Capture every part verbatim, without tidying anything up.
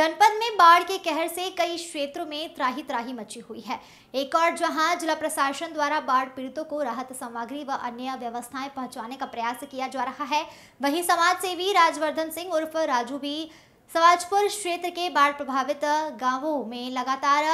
जनपद में बाढ़ के कहर से कई क्षेत्रों में त्राही त्राही मची हुई है। एक और जहां जिला प्रशासन द्वारा बाढ़ पीड़ितों को राहत सामग्री व अन्य व्यवस्थाएं पहुंचाने का प्रयास किया जा रहा है, वहीं समाजसेवी राजवर्धन सिंह उर्फ राजू भी समाजपुर क्षेत्र के बाढ़ प्रभावित गांवों में लगातार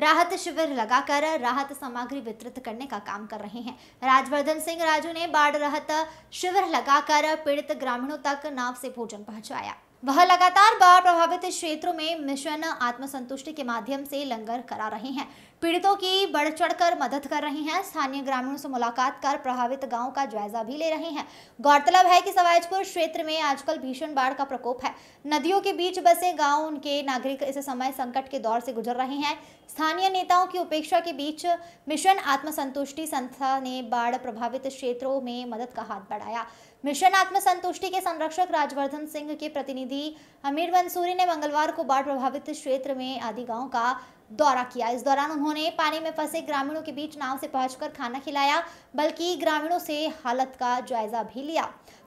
राहत शिविर लगाकर राहत सामग्री वितरित करने का काम कर रहे हैं। राजवर्धन सिंह राजू ने बाढ़ राहत शिविर लगाकर पीड़ित ग्रामीणों तक नाव से भोजन पहुंचाया। वह लगातार बाढ़ प्रभावित क्षेत्रों में मिशन आत्मसंतुष्टि के माध्यम से लंगर करा रहे हैं, पीड़ितों की बढ़ चढ़कर मदद कर रहे हैं, स्थानीय ग्रामीणों से मुलाकात कर प्रभावित गांव का जायजा भी ले रहे हैं। गौरतलब है कि सवाईजपुर क्षेत्र में आजकल भीषण बाढ़ का प्रकोप है। नदियों के बीच बसे गाँव के नागरिक इस समय संकट के दौर से गुजर रहे हैं। स्थानीय नेताओं की उपेक्षा के बीच मिशन आत्मसंतुष्टि संस्था ने बाढ़ प्रभावित क्षेत्रों में मदद का हाथ बढ़ाया। मिशन आत्मसंतुष्टि के संरक्षक राजवर्धन सिंह के प्रतिनिधि अमीर मंसूरी ने मंगलवार को बाढ़ प्रभावित क्षेत्र में आदि गांव का दौरा किया। इस दौरान उन्होंने पानी में फंसे ग्रामीणों के बीच नाव से पहुंचकर खाना खिलाया, बल्कि ग्रामीणों से हालत का जायजा भी लिया।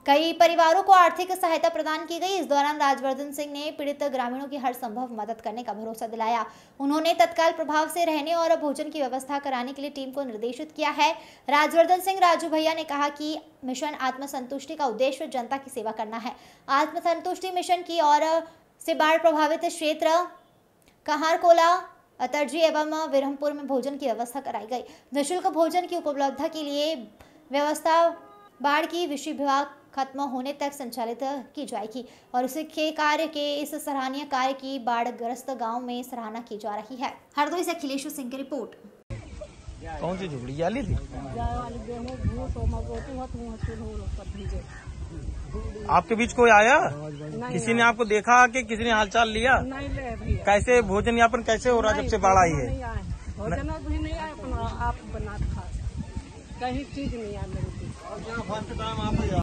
कई परिवारों को आर्थिक सहायता प्रदान की गई। इस दौरान राजवर्धन सिंह ने पीड़ित ग्रामीणों की हर संभव मदद करने का भरोसा दिलाया। उन्होंने तत्काल प्रभाव से रहने और भोजन की व्यवस्था कराने के लिए टीम को निर्देशित किया है। राजवर्धन सिंह राजू भैया ने कहा कि मिशन आत्मसंतुष्टि का उद्देश्य जनता की सेवा करना है। आत्मसंतुष्टि मिशन की ओर से बाढ़ प्रभावित क्षेत्र कहारकोला, अतर्जी एवं बिरपुर में भोजन की व्यवस्था कराई गई। निःशुल्क भोजन की उपलब्धता के लिए व्यवस्था बाढ़ की विषय विभाग खत्म होने तक संचालित की जाएगी और उसके कार्य के इस सराहनीय कार्य की बाढ़ग्रस्त गांव में सराहना की जा रही है। हरदोई से अखिलेश सिंह की रिपोर्ट। कौन सी झुपड़ी जाली थी? आपके बीच कोई आया? किसी ने आपको देखा कि किसी ने हालचाल लिया? कैसे भोजन यापन कैसे हो रहा जब से बाढ़ आई है? भोजन भी नहीं आया, आप बना था, कहीं चीज नहीं आया।